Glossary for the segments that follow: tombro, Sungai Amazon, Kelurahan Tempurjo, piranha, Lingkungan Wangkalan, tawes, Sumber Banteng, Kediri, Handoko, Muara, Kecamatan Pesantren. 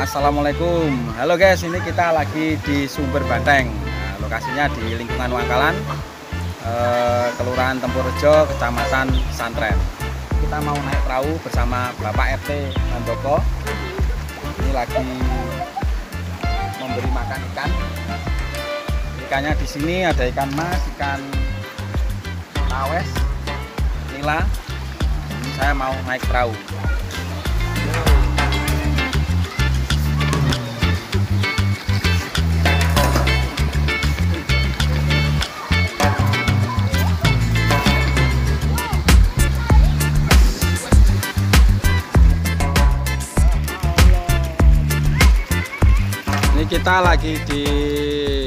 Assalamualaikum. Halo guys, ini kita lagi di Sumber Banteng. Nah, lokasinya di Lingkungan Wangkalan, Kelurahan Tempurjo, Kecamatan Pesantren. Kita mau naik perahu bersama Bapak RT Handoko. Ini lagi memberi makan ikan. Ikannya di sini ada ikan mas, ikan tawes, nila. Ini saya mau naik perahu. Kita lagi di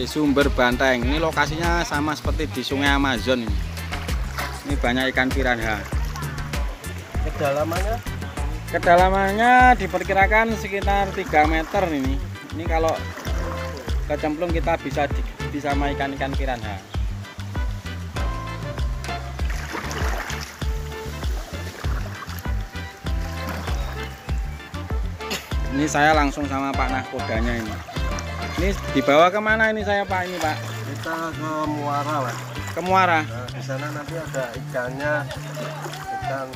Sumber Banteng. Ini lokasinya sama seperti di Sungai Amazon. Ini banyak ikan piranha. Kedalamannya diperkirakan sekitar 3 meter ini. Ini kalau kecemplung kita bisa digigit sama ikan-ikan piranha. Ini saya langsung sama Pak Nahkodanya ini. Ini dibawa kemana ini saya Pak? Ini Pak? Kita ke Muara Pak. Ke Muara? Nah, di sana nanti ada ikannya, ikan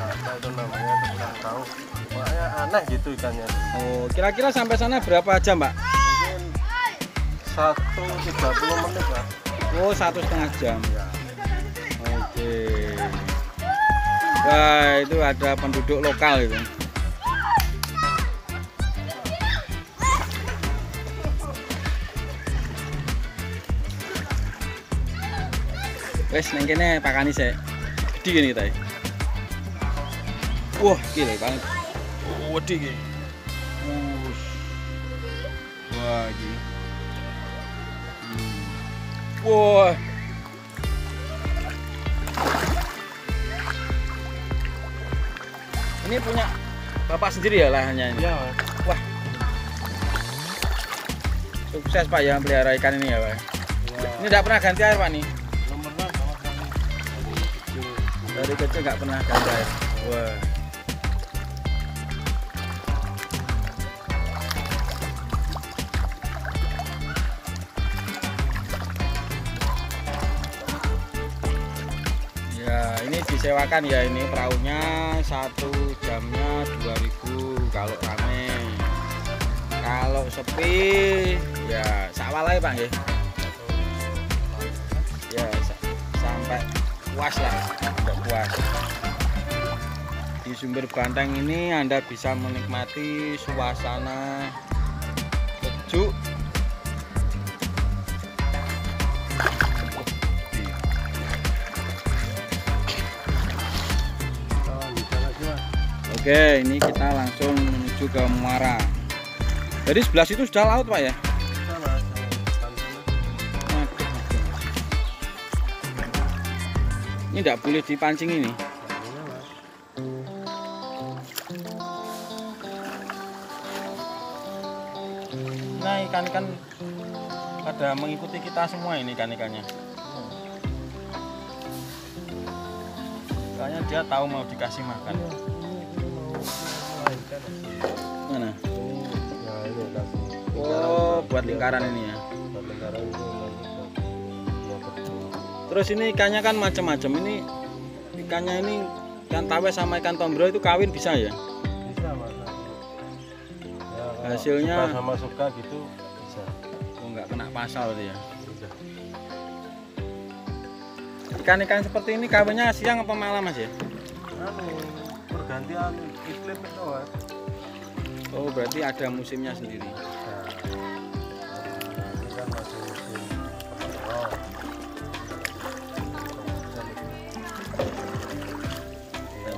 apa itu namanya, tidak tahu. Pokoknya aneh gitu ikannya. Oh, kira-kira sampai sana berapa jam Pak? Mungkin 1.30 menit Pak. Oh, 1,5 jam. Ya. Oke. Wah, itu ada penduduk lokal itu. Wes nang kene pakani sik. Gedhi kene kita. Wah, gila banget. Wedi iki. Wus. Wah, iki. Wah. Ini punya Bapak sendiri ya lahannya ini. Iya, Pak. Wah. Sukses Pak yang pelihara ikan ini ya, Pak. Wah. Ini tidak pernah ganti air, Pak nih. Dari kecil nggak pernah ganti air. Wah. Ya, ini disewakan ya ini perahunya, satu jamnya 2.000 kalau rame. Kalau sepi ya sawalai Pak nggih. Ya, sampai puas lah, tidak puas. Di Sumber Banteng ini Anda bisa menikmati suasana sejuk. Oke, ini kita langsung menuju ke Muara. Jadi sebelah situ sudah laut Pak ya? Ini tidak boleh dipancing ini. Nah, ikan-ikan pada mengikuti kita semua ini ikan-ikannya. Soalnya dia tahu mau dikasih makan. Mana? Oh, buat lingkaran ini ya. Terus ini ikannya kan macam-macam. Ini ikannya ini ikan tawes sama ikan tombro itu kawin bisa ya? Bisa Mas. Ya, hasilnya sama suka gitu bisa. Oh, nggak kena pasal itu ya? Bisa. Ikan-ikan seperti ini kawinnya siang apa malam Mas ya? Pergantian iklim itu. Oh, berarti ada musimnya sendiri.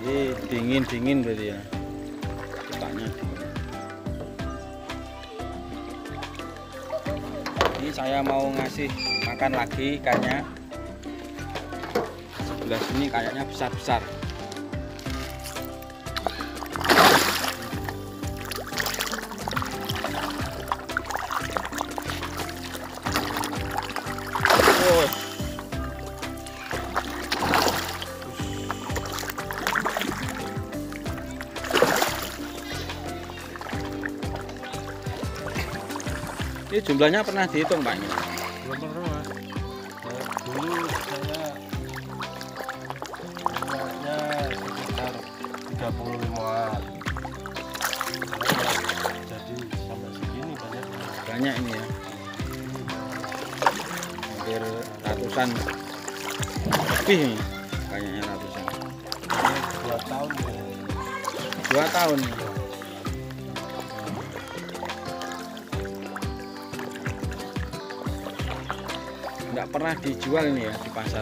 Jadi dingin berarti ya. Cetaknya. Ini saya mau ngasih makan lagi ikannya. Sebelah sini kayaknya besar-besar. Ini jumlahnya pernah dihitung, Pak? Belum pernah, Mas. Dulu saya jumlahnya sekitar 35. Jadi sampai segini banyak. Banyak ini ya. Hampir ratusan lebih nih. Kayaknya ratusan. 2 tahun. 2 tahun. Nggak pernah dijual ini ya di pasar.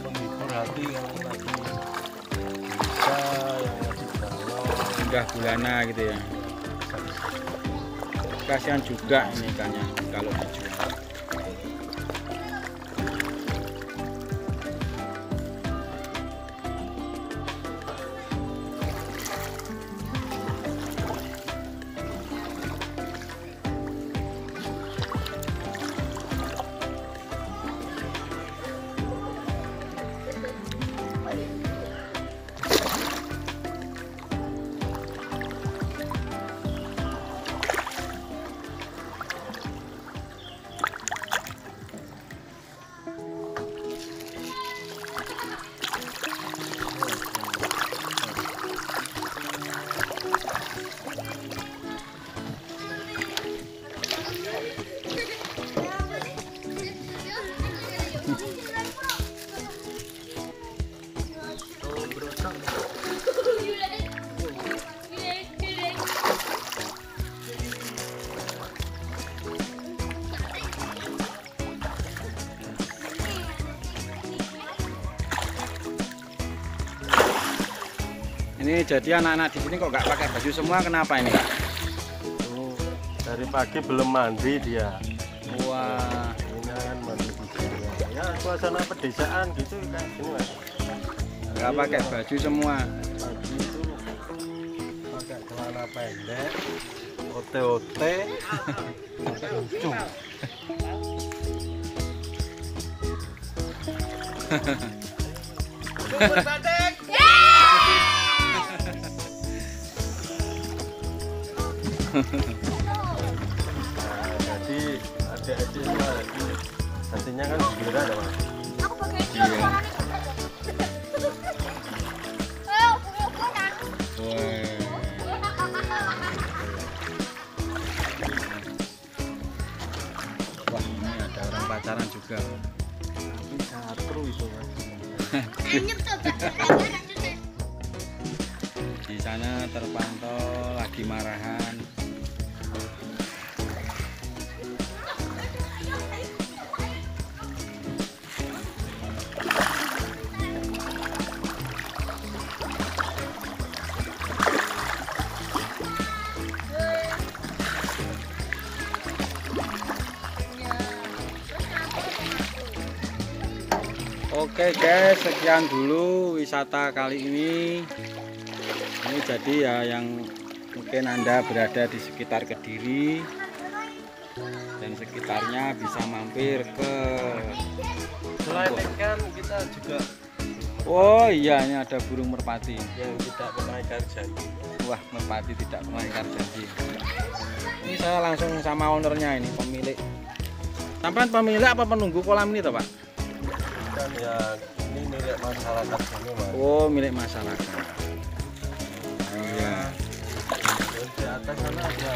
Penghibur hati yang lagi bisa, yang lagi galau, udah bulana gitu ya. Kasihan juga ini ikannya kalau dijual. Ini jadi anak-anak di sini kok nggak pakai baju semua, kenapa ini, Kak? Dari pagi belum mandi dia. Wah, ini kan mandi budaya. Ya suasana pedesaan gitu kan ini, Mas. Nggak pakai baju semua. Baju itu pakai celana pendek, OT-OT, pakai ujung. Nah, jadi adik-adik lagi nantinya kan gembira ada, Mas. Aku pakai ini. Wah, ini ada orang pacaran juga. Tapi seru itu, Mas. Di sana terpantau lagi marahan. Oke guys, sekian dulu wisata kali ini. Ini jadi ya yang mungkin Anda berada di sekitar Kediri dan sekitarnya bisa mampir ke. Selain ikan kita juga. Oh iya, ini ada burung merpati yang tidak mengikat janji. Wah, merpati tidak mengikat janji. Ini saya langsung sama ownernya, ini pemilik. Sampai pemilik apa penunggu kolam ini toh, Pak? Ya, ini milik masyarakat ini, Mas. Oh, milik masyarakat. Iya. Di atas sana ada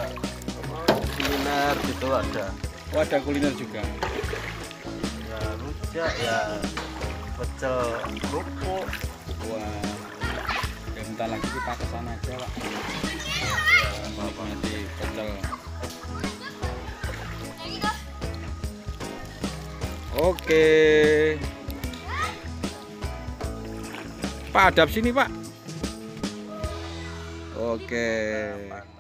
kuliner gitu ada. Oh, ada kuliner juga. Ya, rujak ya, pecel kerupuk. Wah. Ya, bentar lagi kita ke sana aja, Pak. Ya, Bapak nanti pecel. Oke. Pak, hadap sini, Pak. Oke.